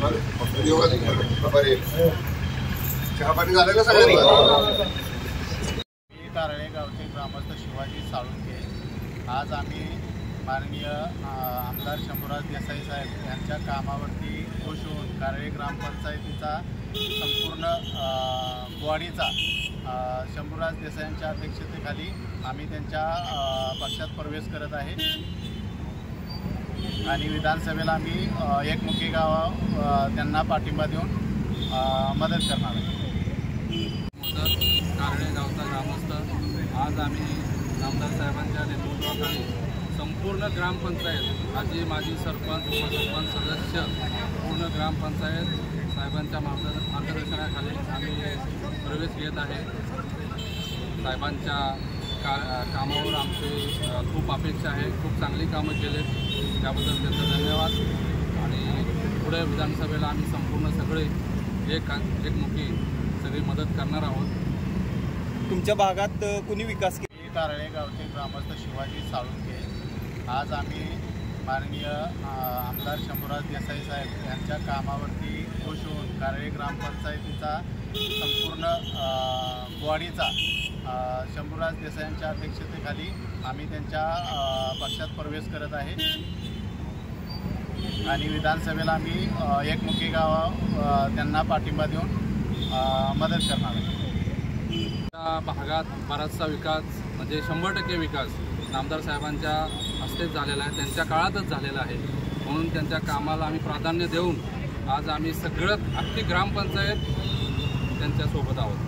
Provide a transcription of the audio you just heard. कारळे गावचे ग्रामस्थ शिवाजी साळुंखे आज आम्ही माननीय आमदार शंभूराज देसाई साहेब यांच्या कामावरती खुश होऊन कारळे ग्रामपंचायतीचा संपूर्ण बॉडीचा शंभूराज देसाई यांच्या अध्यक्षतेखाली आम्ही त्यांच्या पक्षात प्रवेश करत आहे आणि विधानसभेला आम्ही एकमुखी गावा त्यांना पाठिंबा देऊन मदत करणार आहे। कारळे गावचा ग्रामस्थ आज आम्ही आमदार साहेबांच्या नेतृत्वाखाली पूर्ण ग्रामपंचायत आजी माजी सरपंच उपसरपंच सदस्य पूर्ण ग्रामपंचायत साहेबांच्या मार्गदर्शनाखाली आम्ही प्रवेश घेत आहे। साहेबांच्या कामावर आमची खूप अपेक्षा आहे। खूप चांगली कामं केले त्याबद्दल त्यांचा धन्यवाद। आणि पुढे विधानसभेला आम्ही संपूर्ण सगळे एकमुखी सगळी मदत करणार आहोत। तुमच्या भागात कोणी विकास केला? कारळे गावचे ग्रामस्थ शिवाजी साळुंखे आज आम्ही माननीय आमदार शंभूराज देसाई साहेब यांच्या कामावरती खुश होऊन कारळे ग्रामपंचायतीचा संपूर्ण बॉडीचा शंभूराज देसाई यांच्या अध्यक्षतेखाली आम्ही त्यांच्या पक्षात प्रवेश करत आहे आणि विधानसभेला आम्ही एकमुखी गावा त्यांना पाठिंबा देऊन मदत करणार आहे। त्या भागात बराचसा विकास म्हणजे 100% विकास आमदार साहेबांच्या हस्तेच झालेला आहे, त्यांच्या काळातच झालेला आहे। म्हणून त्यांच्या कामाला आम्ही प्राधान्य देऊन आज आम्ही सगळं अख्खी ग्रामपंचायत त्यांच्यासोबत आहोत।